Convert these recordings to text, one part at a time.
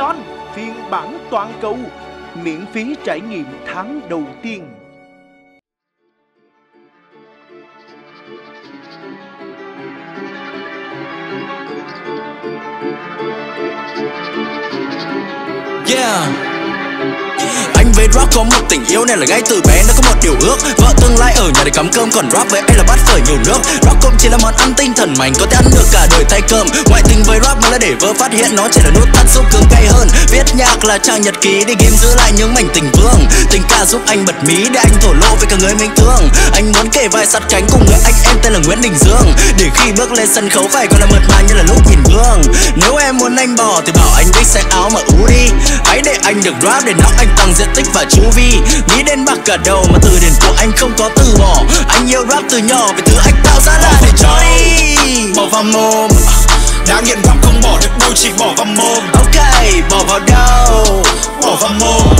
Ion phiên bản toàn cầu, miễn phí trải nghiệm tháng đầu tiên. Yeah. Anh với rap có một tình yêu này là ngay từ bé, nó có một điều ước, vợ tương lai ở nhà để cắm cơm, còn rap với em là bát phở nhiều nước. Rap cũng chỉ là món ăn tinh thần mạnh, có thể ăn được cả đời thay cơm. Ngoại tình với rap mà là để vợ phát hiện, nó chỉ là nút tắt giúp cứng cay hơn. Viết nhạc là trang nhật ký để ghim giữ lại những mảnh tình vương. Tình ca giúp anh bật mí để anh thổ lộ với cả người mình thương. Anh muốn kể vai sát cánh cùng người anh em tên là Nguyễn Đình Dương, để khi bước lên sân khấu phải còn là mượt mà như là lúc nhìn gương. Nếu em muốn anh bỏ thì bảo anh đích xẻ áo mà ú đi, hãy để anh được rap để nóc anh tăng diện tích và chu vi. Nghĩ đến bạc cả đầu mà từ điển của anh không có từ bỏ. Anh yêu rap từ nhỏ vì thứ anh tạo ra là để cho đi. Bỏ vào mồm, đã nghiện rap không bỏ được đâu, chỉ bỏ vào mồm. Ok, bỏ vào đâu? Bỏ vào mồm.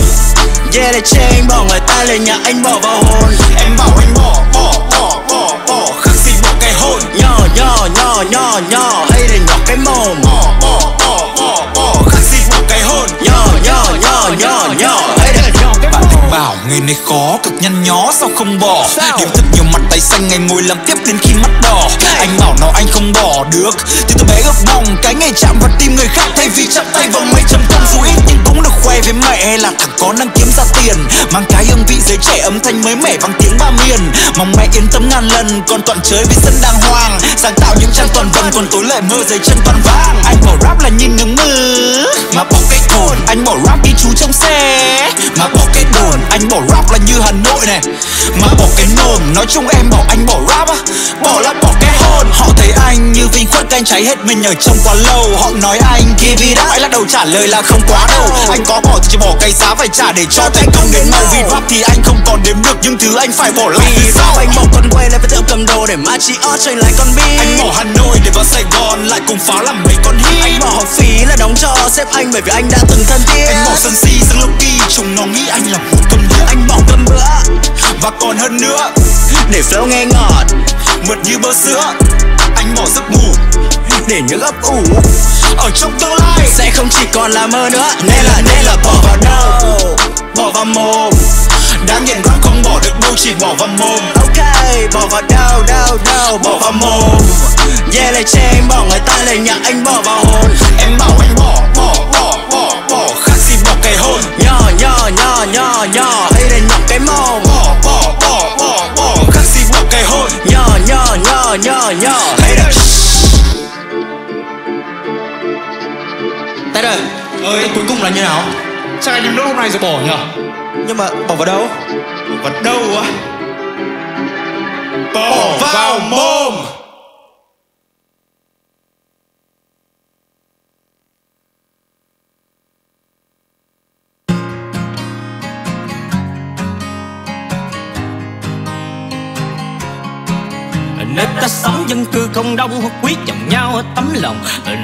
Yeah, để chê anh bỏ ngoài tai lời nhà anh bỏ vào hồn. Em bảo anh bỏ, bỏ khác gì bỏ cái hồn. Nhỏ hay để nhỏ cái mồm. Bỏ khác gì bỏ cái hồn. Nhỏ bảo nghề này khó cực nhăn nhó sao không bỏ. Điểm thật nhiều mặt tay xanh ngày ngồi làm tiếp đến khi mắt đỏ. Anh bảo nó anh không bỏ được thì từ bé gấp vòng cái ngày chạm vào tim người khác, thay vì chạm tay vào mây trầm tâm dù ít nhưng cũng được khoe với mẹ là thằng có năng kiếm ra tiền, mang cái hương vị giới trẻ âm thanh mới mẻ bằng tiếng ba miền. Mong mẹ yên tâm ngàn lần, còn toàn chơi với dân đang hoang, sáng tạo những trang toàn vần còn tối lại mơ giấy chân toàn vang. Anh bỏ rap là nhìn ngưỡng mơ mà bỏ cái cồn, anh bỏ rap đi chú trong xe mà bỏ cái đồn. Anh bỏ rap là như Hà Nội này mà bỏ cái nồm. Nói chung em bảo anh bỏ rap á, bỏ là bỏ cái hồn. Họ thấy anh như Vinh khuất, anh cháy hết mình ở trong quá lâu. Họ nói anh give it up, anh lắc đầu trả lời là không quá đâu. Anh có bỏ thì chỉ bỏ cái giá phải trả để cho thành công đến màu. Vì rap thì anh không còn đếm được những thứ anh phải bỏ lại. Vì sao anh bỏ con quay lại với thợ cầm đồ để machi ớt chơi lại con bi. Anh bỏ Hà Nội để vào Sài Gòn lại cùng pháo làm mấy con hit. Anh bỏ học phí là đóng cho sếp anh bởi vì anh đã từng thân thiết. Anh bỏ sân si sang lúc đi chúng nó nghĩ anh là một công việc. Anh bỏ cơm bữa và còn hơn nữa để flow nghe ngọt mượt như bơ sữa. Anh bỏ giấc ngủ để những ấp ủ ở trong tương lai sẽ không chỉ còn là mơ nữa. Nên là bỏ vào đâu? Bỏ vào mồm. Đã nghiện rap không bỏ được đâu, chỉ bỏ vào mồm. Ok, bỏ vào đâu? Bỏ vào mồm. Yeah, lời chê anh bỏ người ta, lời nhạc anh bỏ vào hồn. Em bảo anh bỏ khác gì bỏ cái hồn. Nhỏ hay là nhọc cái mồm. Bỏ khác gì bỏ cái hồn. Nhỏ hay là Tết ơi, Tết cuối cùng là như nào? Chắc anh đến lúc này rồi bỏ nhở? Nhưng mà bỏ vào đâu? Bỏ vào đâu á? Bỏ vào mồm. Nơi ta sống dân cư không đông, quý chồng nhau hết tấm lòng.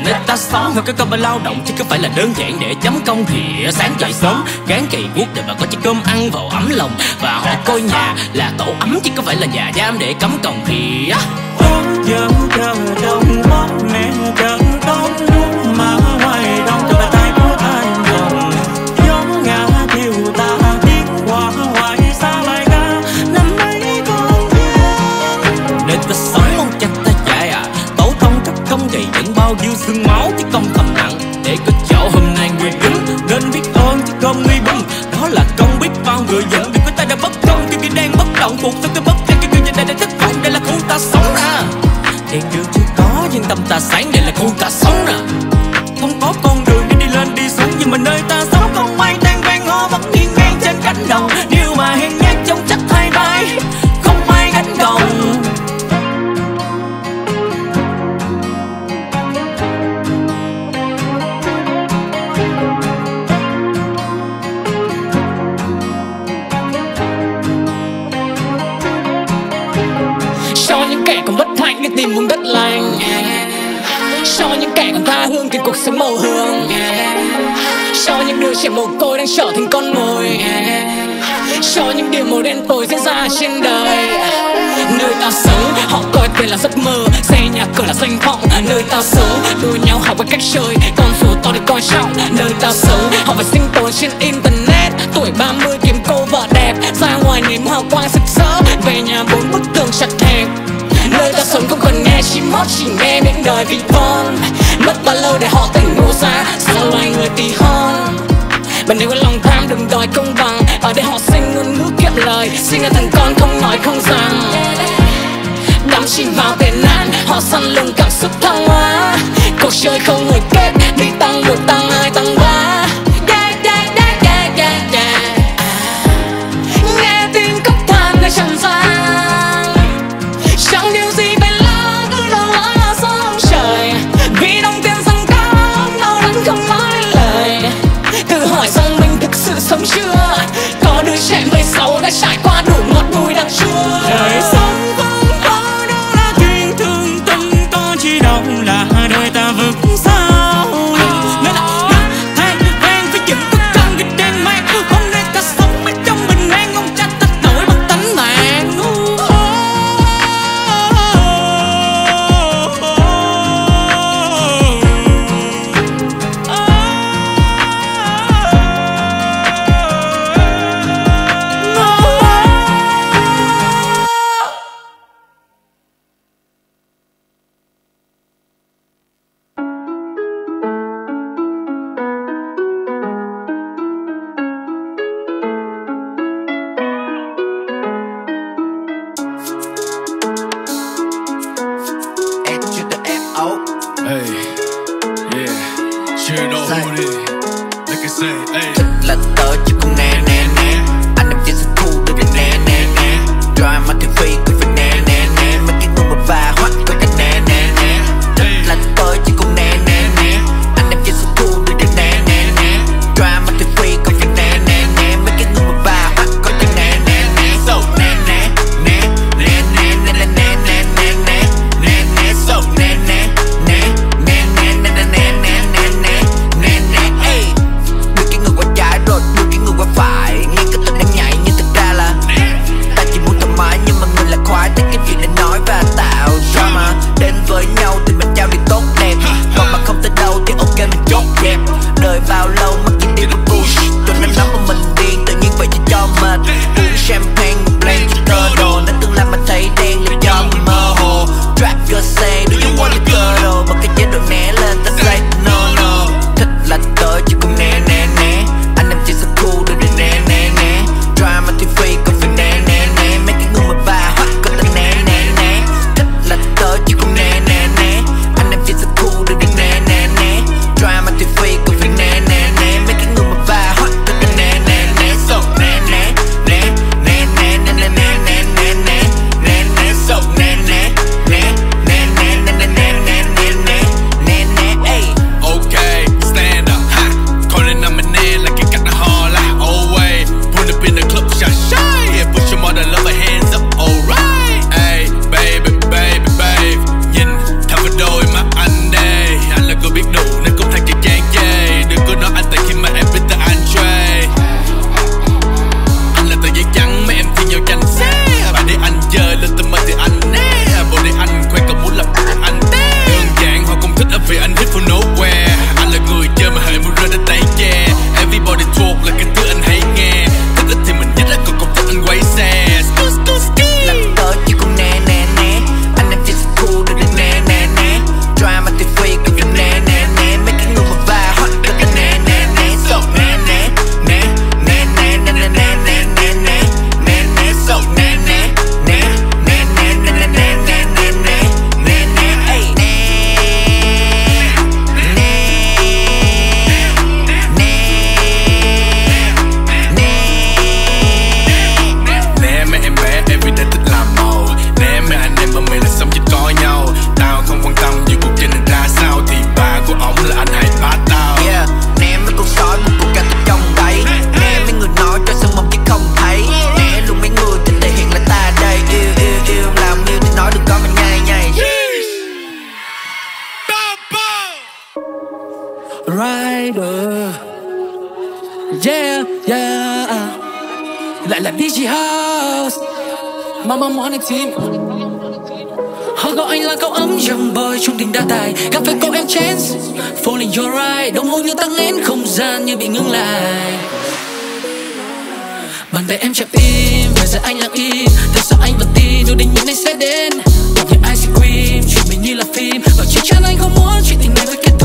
Nơi ta sống hơn cái cơm và lao động, chứ không phải là đơn giản để chấm công. Thì sáng dậy sớm gán cày guốc để mà có chiếc cơm ăn vào ấm lòng. Và họ coi nhà là tổ ấm chứ không phải là nhà giam để cấm còng. Thì á dân chờ đông bóp mẹ trần đông lúc mà ngoài đông cho bàn tay của ai dòng gió ngã thiêu ta tiếc qua hoài xa lại ca năm mấy con dê. Nên ta sống mong chặt ta chạy à, tổ tông cấp công gầy vẫn bao nhiêu xương máu chứ công thầm nặng để có chỗ hôm nay người đứng nên biết ơn chứ không nguy bưng. Đó là công biết bao người dẫn vì người ta đã bất công cho người đang bất động cuộc sống cái bất tranh cho người dân đang thất vọng. Đây là khu ta sống ra thiệt đường chưa có nhưng tâm ta sáng, đây là khu ta sống nè. Không có con đường để đi lên đi xuống nhưng mà nơi ta sống không ai đang vang ho vẫn nghiêng ngang trên cánh đồng. Điều mà hiên ngang trong chắc hai vai không ai gánh đồng. Tìm vùng đất lành cho những kẻ còn tha hương thì cuộc sống màu hương, cho những đứa trẻ mồ côi đang trở thành con mồi, cho những điều màu đen tối diễn ra trên đời. Nơi ta sống họ coi tên là giấc mơ, xe nhà cửa là danh vọng. Nơi ta sống đua nhau học với cách chơi con số tao thì coi trọng nơi tao sống. Họ phải sinh tồn trên internet, tuổi 30 kiếm cô vợ đẹp, ra ngoài nếm hào quang sực sỡ, về nhà 4 bức tường chặt hẹp. Nơi ta sống không cần nghe chim hót, chỉ nghe những đời vị von. Mất bao lâu để họ tỉnh ngộ ra, sao loài người tí hon. Bạn nếu có lòng tham đừng đòi công bằng, ở đây họ sinh ngôn ngữ kiệm lời, sinh ra thằng con không nói không rằng. Đắm chìm vào tệ nạn, họ săn lùng cảm xúc thăng hoa. Cuộc chơi không hồi kết, đi tăng một tăng hai tăng ba. Nghe tiếng cốc than nơi tràn ra. gọi anh là cậu ấm dầm bơi trong tình đa tài. Gặp với cậu em chance falling your right. Đồng hồ như tăng lên không gian như bị ngưng lại. Bạn bè em chậm im, phải giờ anh lặng im. Tại sao anh vẫn tin đôi định những ngày sẽ đến? Một những ice cream, chuyện mình như là phim. Và chắc chắn anh không muốn chuyện tình này với kết thúc.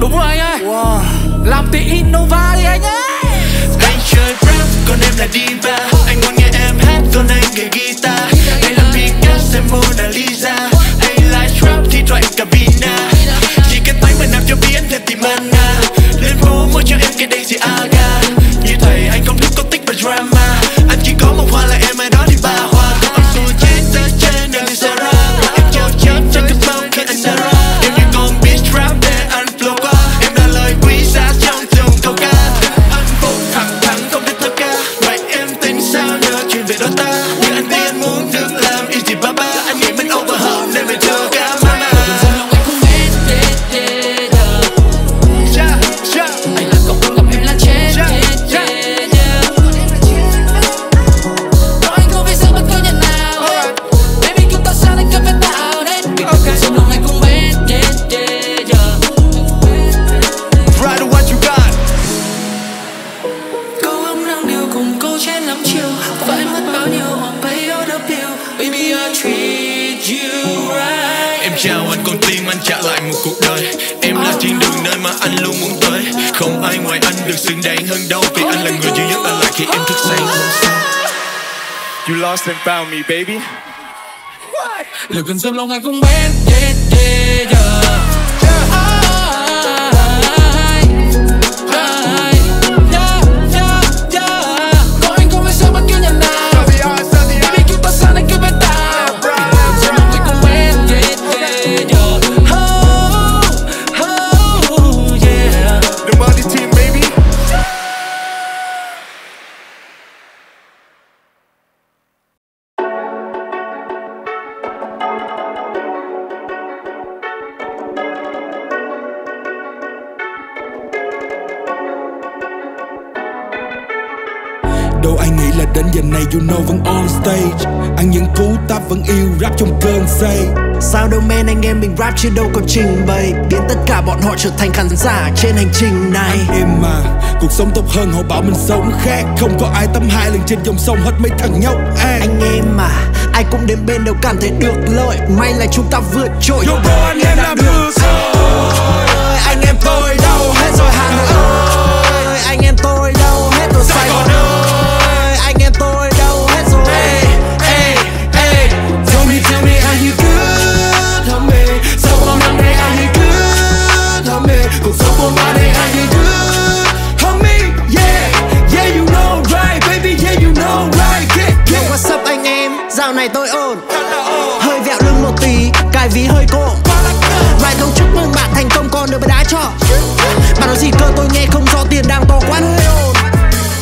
Đúng rồi anh ơi, wow. Làm tí Innova đi anh ơi. Anh chơi rap, còn em là diva. Anh muốn nghe em hát, còn anh nghe guitar. Anh là Picasso, em Mona Lisa. Anh là trap, thì thoại cả Vina. Chỉ cần tay mà nằm cho biến thêm tìm mana. Lên phố mua cho em cái đây gì aga. Như thầy anh không thích có tích và drama. Anh chỉ có một hoa là em ai đó thì ba hoa. Ông xua chết ra trên đường Sarah. Em trao chát cho cái bao khi anh Sarah. You lost and found me, baby. Lời gần sớm lòng anh cũng bên. Yeah, yeah, yeah, yeah. You know vẫn on stage. Anh những cú táp vẫn yêu rap trong cơn say. Sao đâu men anh em mình rap chứ đâu có trình bày. Biến tất cả bọn họ trở thành khán giả trên hành trình này. Anh em mà cuộc sống tốt hơn họ bảo mình sống khác. Không có ai tắm hai lần trên dòng sông hết mấy thằng nhóc an. Anh em mà ai cũng đến bên đều cảm thấy được lợi. May là chúng ta vượt trội. Yo bro anh em đã được rồi. Anh em tôi đâu hết rồi Hà Nội ơi. Anh em tôi đâu hết rồi Sài Gòn ơi. Dạo này tôi ổn, hơi vẹo lưng một tí, cái ví hơi cộm. Vài câu chúc mừng bạn thành công còn được bạn đã cho. Bạn nói gì cơ tôi nghe không rõ, tiền đang to quá hơi ổn.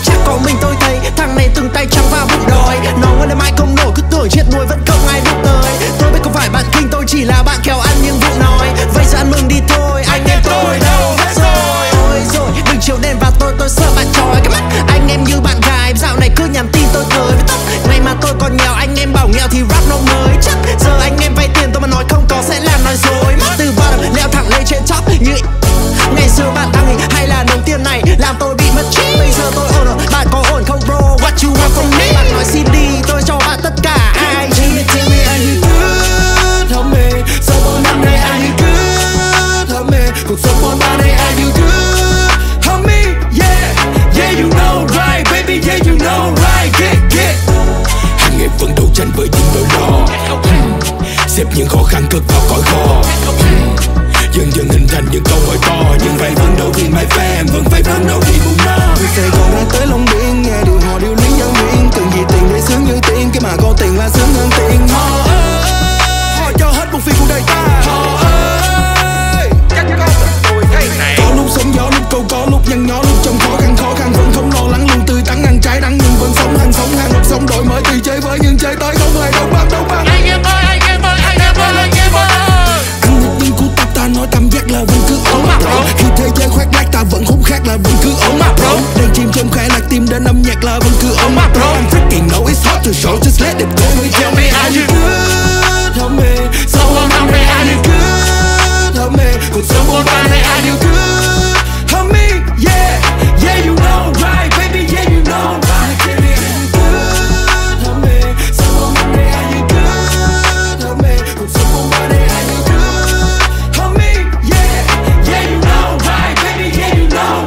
Chắc có mình tôi thấy thằng này từng tay trắng vào bụng đói. Nó hơn em ai không nổi cứ tưởng chết nuôi vẫn không ai biết tới. Tôi biết không phải bạn kinh, tôi chỉ là bạn kéo ăn những vụ nói. Vậy giờ ăn mừng đi thôi, anh em tôi đâu hết rồi. Ôi rồi đừng chiều đèn vào tôi sợ bạn trói cái mắt. Anh em như bạn gái dạo này cứ nhắm tin tôi tới với tóc. Ngày mà tôi còn nghèo anh em bảo nghèo thì rap nó mới chắc. Giờ anh em vay tiền tôi mà nói không có sẽ làm nói dối mất. Từ bottom leo thẳng lên trên top như ngày xưa bạn ăn hay là đồng tiền này làm tôi bị mất trí. Bây giờ tôi ổn rồi, bạn có ổn không bro? What you want from me? Bạn nói xin đi tôi cho bạn tất dần dần hình thành những câu hỏi to, nhưng phải phấn đấu khi mãi fan, vẫn phải phấn đấu khi buông nó. Từ Sài Gòn ra tới Long Biên, nghe điều họ điêu luyến nhân viên, từng gì tiền để sướng như tiên, cái mà có tiền là sướng hơn tiền. Họ ơi, cho hết một phi của đời ta. Họ ơi, cắt con tôi đây này. Có lúc sóng gió, lúc câu có, lúc nhăn nhó, lúc trong khó khăn vẫn không lo lắng, luôn tươi tắn ăn trái đắng nhưng vẫn sống hàng sống hàng sống đổi mới tùy chơi với nhưng chơi tới không hề đâu. Đến âm nhạc là vẫn cứ on my bro. I'm freaking know it's hot to show, just let it go. Tell me how you good, help me. So long, tell me how you good, help me. Cuộc sống buồn tell me how you good, help me. Yeah, yeah you know right, baby, yeah you know right. Tell me how you good, help me. So long, tell me how you good, help me. Cuộc sống buồn tell me how you good, help me. Yeah, yeah you know right, baby, yeah you know right.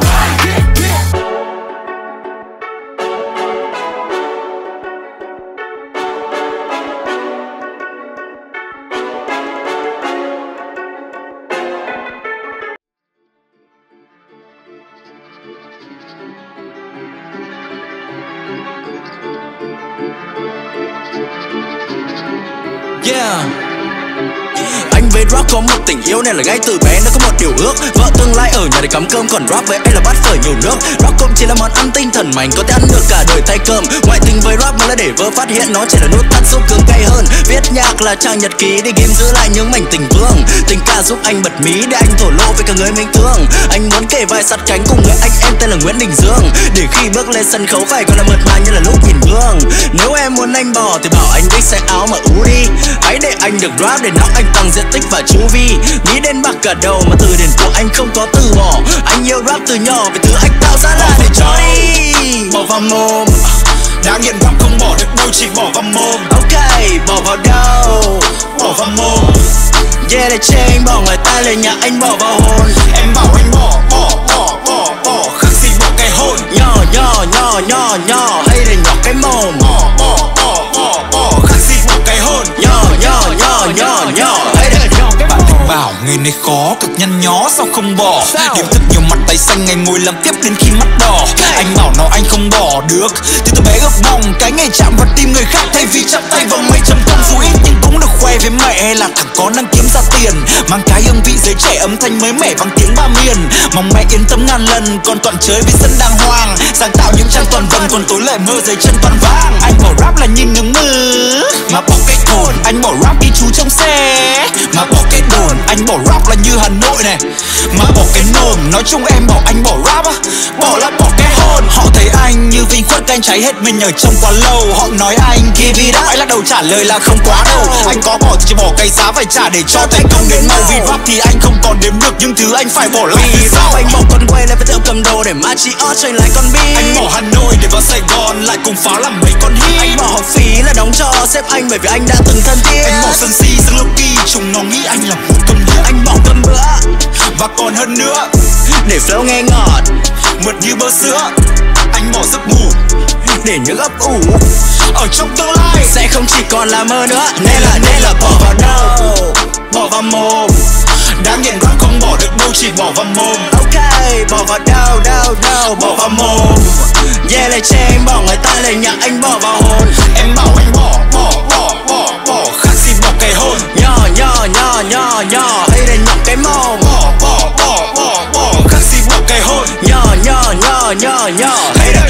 Rap có một tình yêu nên là ngay từ bé nó có một điều ước, vợ tương lai ở nhà để cắm cơm, còn rap với anh là bát phở nhiều nước. Rap không chỉ là món ăn tinh thần mà anh có thể ăn được cả đời thay cơm. Ngoại tình với rap mà là để vợ phát hiện nó chỉ là nút thắt giúp cứng cay hơn. Viết nhạc là trang nhật ký để ghim giữ lại những mảnh tình vương. Tình ca giúp anh bật mí để anh thổ lộ với cả người mình thương. Anh muốn kể vai sát cánh cùng người anh em tên là Nguyễn Đình Dương, để khi bước lên sân khấu phải còn là mượt mà như là lúc nhìn gương. Nếu em muốn anh bỏ thì bảo anh đích xẻ áo mà ú đi, hãy để anh được rap để não anh tăng diện tích và chú vi. Nghĩ đến bạc cả đầu mà từ điển của anh không có từ bỏ. Anh yêu rap từ nhỏ vì thứ anh tạo ra là để cho đi. Bỏ vào mồm, đã nghiện rap không bỏ được đâu, chỉ bỏ vào mồm. Ok, bỏ vào đâu? Bỏ vào mồm. Yeah, để chê anh bỏ ngoài tai lời nhạc anh bỏ vào hồn. Em bảo anh bỏ, bỏ, bỏ, bỏ, bỏ, khác gì bỏ cái hồn. Nhỏ, nhỏ, nhỏ, nhỏ, nhỏ, hay để nhỏ cái mồm. Bỏ, bỏ, bỏ, bỏ, bỏ, khác gì bỏ cái hồn. Nhỏ, nhỏ, nhỏ, nhỏ, nhỏ. Bảo nghề này khó cực nhăn nhó sao không bỏ. Điểm thật nhiều mặt tay xanh, anh ngồi làm tiếp đến khi mắt đỏ. Anh bảo nó anh không bỏ được thì từ bé ước mong cái ngày chạm vào tim người khác, thay vì chạm tay vào mấy chấm công dù ít nhưng cũng được khoe với mẹ là thằng có năng kiếm ra tiền, mang cái hương vị giới trẻ âm thanh mới mẻ bằng tiếng ba miền. Mong mẹ yên tâm ngàn lần, con toàn chơi với dân đang hoang, sáng tạo những trang toàn vần còn tối lại mơ giấy chân toàn vang. Anh bỏ rap là nhìn ngưỡng mơ mà bỏ cái cồn, anh bỏ rap đi chú trong xe mà bỏ cái đồn. Anh bỏ rap là như Hà Nội này mà bỏ cái nồm. Nói chung em bảo anh bỏ rap á, bỏ là bỏ cái hồn. Họ thấy anh như Vinh khuất, anh cháy hết mình ở trong quá lâu. Họ nói anh give it up, anh lắc đầu trả lời là không quá đâu. Anh có bỏ thì chỉ bỏ cái giá phải trả để cho thành công đến mau. Vì rap thì anh không còn đếm được những thứ anh phải bỏ lại. Vì sao anh bỏ con quay lại với tự cầm đồ để mà chị ở chơi lại con bi. Anh bỏ Hà Nội để vào Sài Gòn lại cùng phá làm mấy con hit. Anh bỏ học phí là đóng cho sếp anh bởi vì anh đã từng thân thiết. Anh bỏ sân si sang lô kỳ, chúng nó nghĩ anh là một cầm điếc. Anh bỏ cơm bữa và còn hơn nữa để flow nghe ngọt mượt như bơ sữa. Anh bỏ giấc ngủ để những ấp ủ ở trong tương lai sẽ không chỉ còn là mơ nữa. Nên là bỏ vào đâu? Bỏ vào mồm. Đã nghiện rap không bỏ được đâu, chỉ bỏ vào mồm. Ok, bỏ vào đâu? Đâu bỏ vào mồm. Yeah, lời chê anh bỏ người ta, lời nhạc anh bỏ vào hồn. Em bảo anh bỏ, bỏ, bỏ, bỏ, bỏ, khác gì bỏ cái hồn. Nhỏ, nhỏ, nhỏ, nhỏ, nhỏ, hay để nhọc cái mồm. Bỏ, bỏ, bỏ, bỏ, bỏ, khác gì bỏ cái hồn. Nhỏ, nhỏ, nhỏ, nhỏ, nhỏ, hay để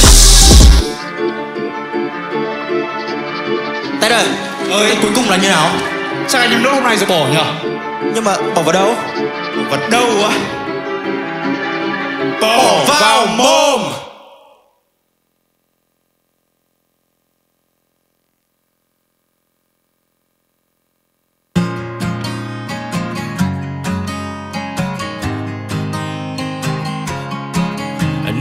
Tết ơi, Tết cuối cùng là như nào? Chắc anh em đốt hôm nay rồi bỏ nhỉ? Nhưng mà bỏ vào đâu? Bỏ vào đâu á? Bỏ vào mồm.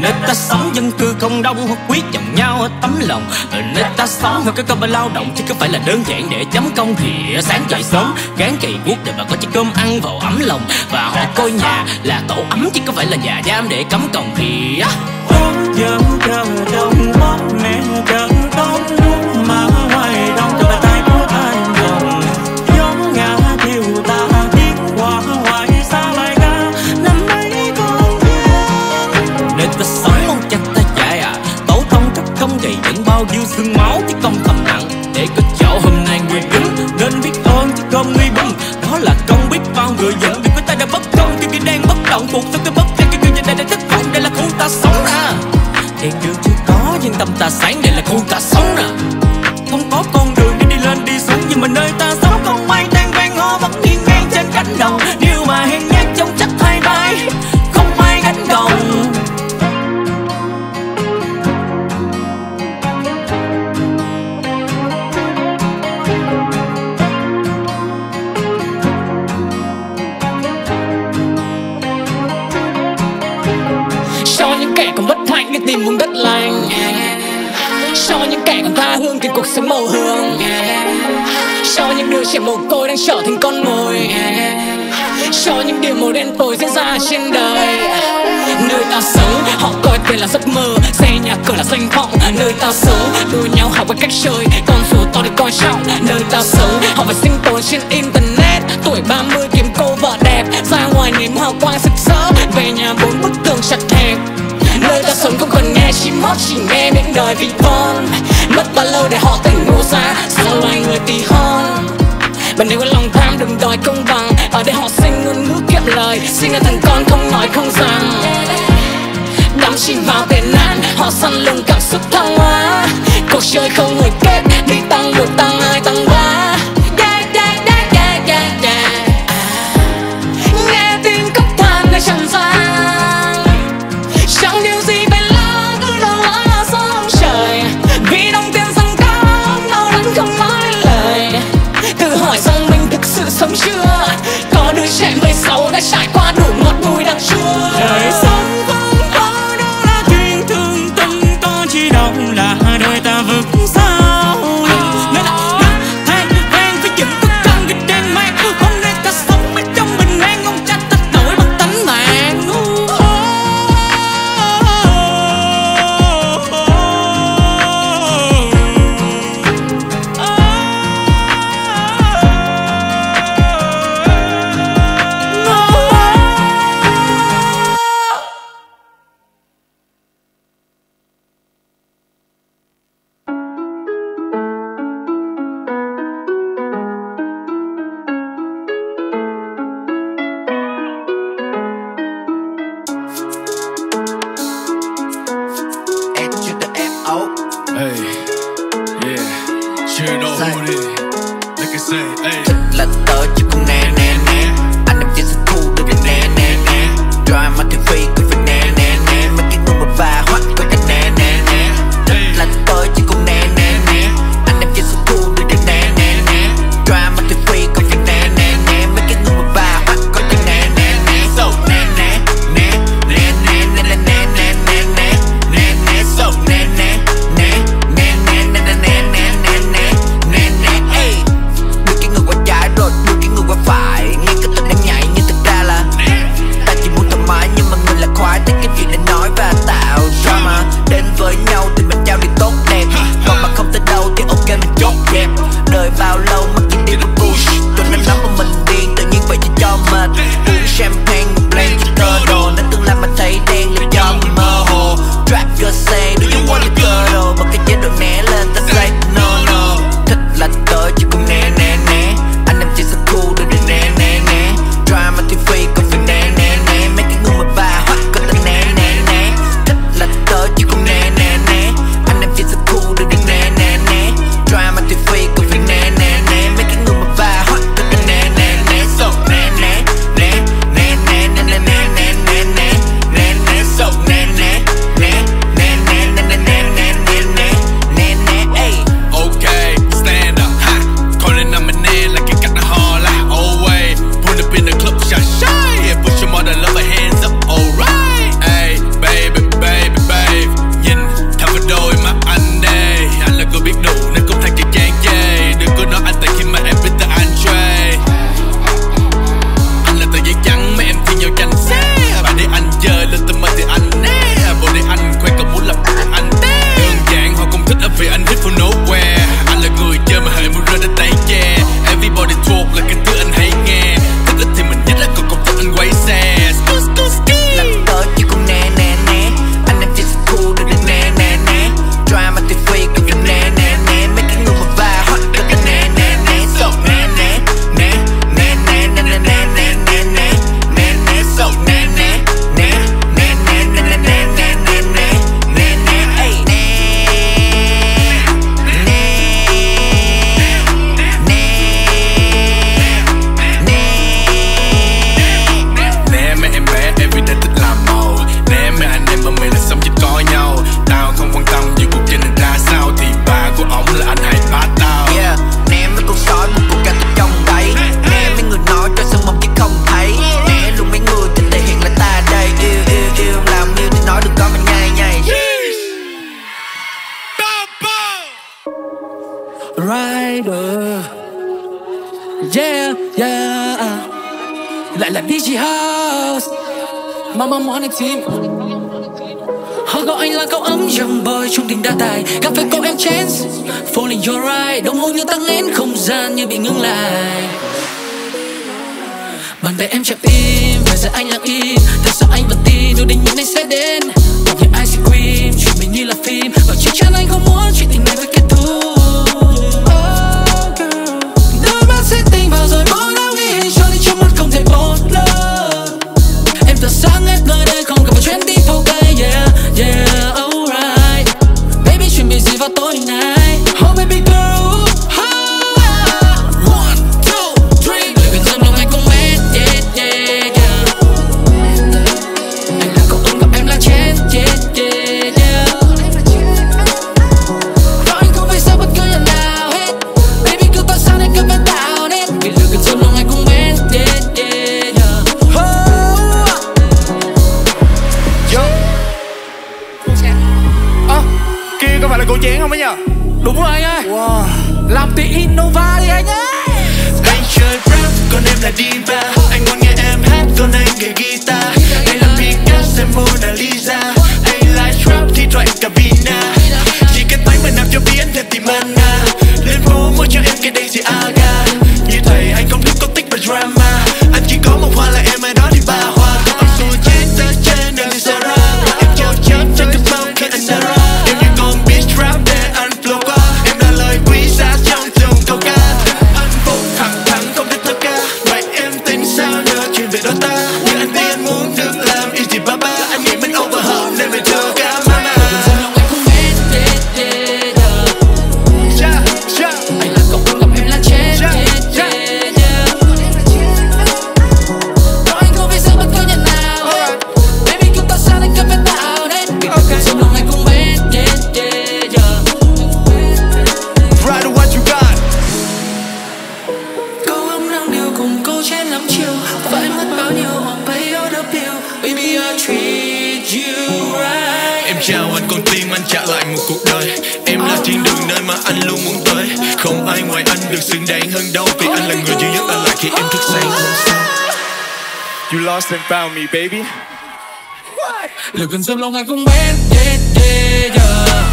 Nơi ta sống dân cư không đông, hoặc quý chồng nhau ở tấm lòng. Nơi ta sống theo cái cơm lao động chứ không phải là đơn giản để chấm công. Thì sáng dậy sớm gán kỳ quốc để bà có chiếc cơm ăn vào ấm lòng. Và họ coi nhà là tổ ấm chứ không phải là nhà giam để cấm còng. Thì á đông mẹ mà ngoài đông cho tay của ta ngà ta tiếc quá ngoài xa. người dẫn vì người ta đã bất công, cho người đang bất động cuộc sống cái bất an, cho người dân đây đã thất vọng. Đây là khu ta sống ra, đèn đường chưa có nhưng tâm ta sáng, đây là khu ta sống nè. Không có con đường để đi lên đi xuống, nhưng mà nơi ta sống không may tan vang ho vẫn hiên ngang trên cánh đồng. Điều mà hiên ngang trong trách thay bay, không ai gánh gồng. Cho những kẻ còn bất hạnh để tìm vùng đất lành, cho những kẻ còn tha hương thì cuộc sống màu hương, cho những đứa trẻ mồ côi đang trở thành con mồi, cho những điều màu đen tối diễn ra trên đời. Nơi ta sống họ coi tiền là giấc mơ, xe nhà cửa là danh vọng. Nơi ta sống đua nhau học về cách chơi, con số to để coi trọng. Nơi ta sống họ phải sinh tồn trên internet, tuổi 30 kiếm cô vợ đẹp, ra ngoài nếm hào quang rực rỡ, về nhà 4 bức tường chặt hẹp. Nơi ta sống không cần nghe chim hót, chỉ nghe miệng đời vì con. Mất bao lâu để họ tỉnh ngộ ra, sao loài người tí hon. Bạn nếu có lòng tham đừng đòi công bằng, ở đây họ sinh ngôn ngữ kiệm lời, sinh ra thằng con không nói không rằng. Đắm chìm vào tệ nạn, họ săn lùng cảm xúc thăng hoa. Cuộc chơi không hồi kết, đi tăng 1 tăng 2 tăng 3. Nghe tiếng khóc than nơi trần gian, chẳng điều gì bên lá cứ đâu mãi là sóng trời. Vì đồng tiền rằng cao đau đớn không nói lời, tự hỏi rằng mình thực sự sống chưa. Có đứa trẻ 16 đã trải qua đủ ngọt bùi đặc chua. Đời sống không có đâu là chuyện thương tâm, có chỉ đau là đời ta vực sao. lại là DJ House. Mama Morning Team. Họ gọi anh là cậu ấm young boy trong tình đa tài. Cà phê cậu em chance falling your right. Đồng hồ như tăng lên không gian như bị ngưng lại. Bạn bè em chậm im, và giờ anh lặng im. Tại sao anh vẫn tin dù định những anh sẽ đến? Một những ice cream, chuyện mình như là phim. Và chắc chắn anh không muốn chuyện tình này phải kết thúc. Đúng rồi anh ơi, wow. Làm tí Innova đi anh ơi. Anh chơi rap, còn em là diva. Anh muốn nghe em hát, còn anh nghe guitar. Anh là Picasso, Mona Lisa. Anh là trap, thi thoảng cả Vina. Chỉ cần tay mình nằm cho biến thêm tìm mana. Lên phố mua cho em cái Daisy Aga. Như thầy anh không thích có tích và drama. Anh chỉ có một hoa là em ai đó thì ba hoa. Ông xua chết ta trên đường Sarah. Em cho chớp trên cái bao khi anh Sarah. You lost and found me, baby. What? Lời gần sớm lòng anh không bên. Yeah, yeah, yeah.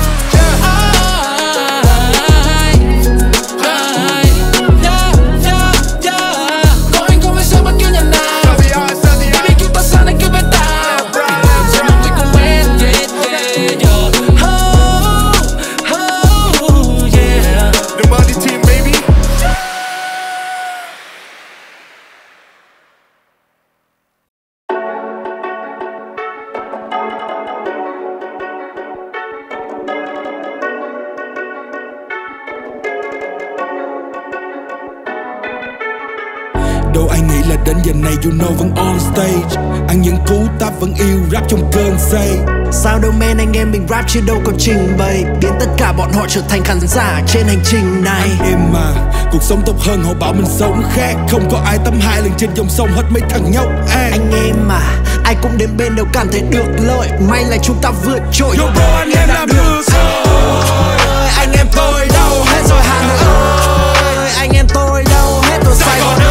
You know vẫn on stage. Anh những cú táp vẫn yêu rap trong cơn say. Sao đâu men anh em mình rap chứ đâu có trình bày. Biến tất cả bọn họ trở thành khán giả trên hành trình này. Anh em mà cuộc sống tốt hơn họ bảo mình sống khác. Không có ai tắm hai lần trên dòng sông hết mấy thằng nhóc an. Anh em mà ai cũng đến bên đều cảm thấy được lợi. May là chúng ta vượt trội. Yo bro anh em làm được rồi. Anh em tôi đâu hết rồi Hà Nội ơi. Anh em tôi đâu hết rồi Sài Gòn ơi.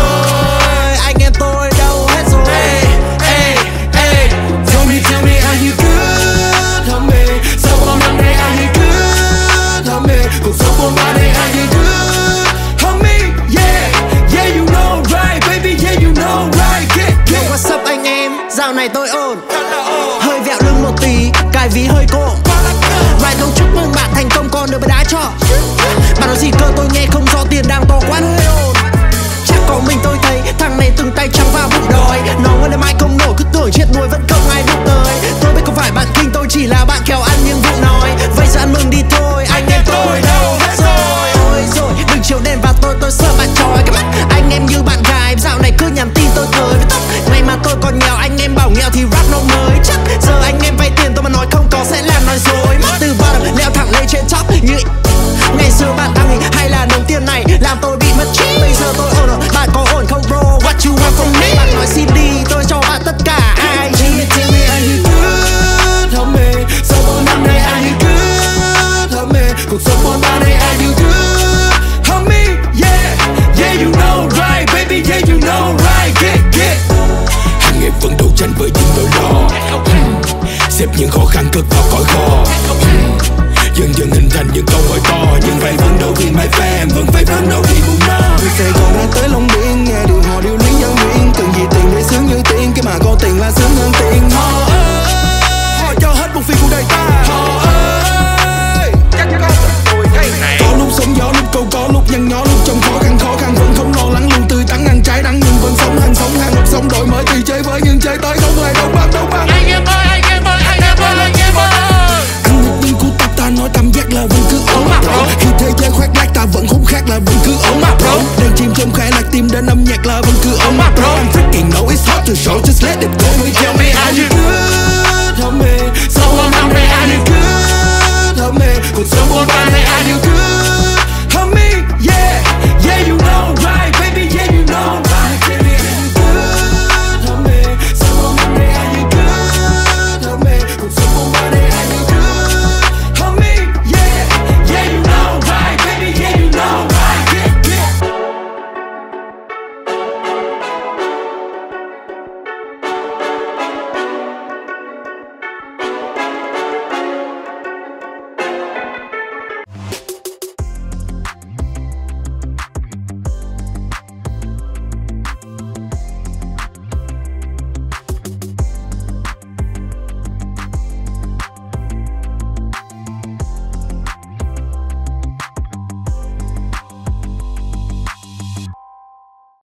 Dạo này tôi ổn, hơi vẹo lưng một tí, cài ví hơi cộm. Vài thông chúc mừng bạn thành công còn được đá cho. Bạn nói gì cơ tôi nghe không rõ, tiền đang to quá hơi ổn. Chắc có mình tôi thấy thằng này từng tay trắng vào bụng đói. Nó mới đêm mai không nổi cứ tưởng chết đuối vẫn không ai biết tới. Tôi biết không phải bạn kinh, tôi chỉ là bạn kèo ăn nhưng vụ nói. Vậy giờ ăn mừng đi thôi, anh em tôi đâu hết rồi. Ôi rồi đừng chiều đêm vào tôi sợ bạn trói cái mắt. Anh em như bạn gái dạo này cứ nhắn tin tôi tới với tóc. Ngày mà tôi còn nghèo anh em bảo nghèo thì rap nó mới chắc. Giờ anh em vay tiền tôi mà nói không có sẽ làm nói dối. Mất từ bottom leo thẳng lên trên top như ngày xưa bạn ăn hay là đồng tiền này làm tôi bị mất trí. Bây giờ tôi ổn rồi, bạn có ổn không bro? What you want from me? Bạn nói xin đi tôi cho bạn tất cả. Ai tell me are you good homie? Sau bao năm nay are you good homie? Cuộc sống buồn ba này are you good homie? Yeah, yeah you know right baby, yeah you know right, get xếp những khó khăn cực vào cõi khó. Dần dần hình thành những câu hỏi to, nhưng phải vẫn đầu tiên bài fan, vẫn phải vẫn đầu tiên buồn nó. Từ Sài Gòn ra tới Long Biên, nghe điều họ điều lý nhân viên. Từng gì tiền để sướng như tiên, cái mà có tiền là sướng hơn tiền. Họ ơi, họ cho hết một phi cuộc đời ta. Họ ơi, chắc có tôi đây này. Có lúc sóng gió, lúc câu có, lúc nhăn nhó, lúc trong khó khăn vẫn không lo lắng, luôn tươi tắn ăn trái đắng nhưng vẫn sống hàng một sống đổi mới thì chơi với nhưng chơi tới không hề đâu băng đâu băng. Anh em ơi, anh em ơi, anh em ơi, anh em ơi. Anh nhật viên của ta nói tam giác là vẫn cứ ổn mà bro. Khi thế giới khoác lác ta vẫn khốn khát là vẫn cứ ổn mà bro. Đang chìm trong khẽ lạc tim đến âm nhạc là vẫn cứ ổn mà bro. I'm freaking know it's hot to show.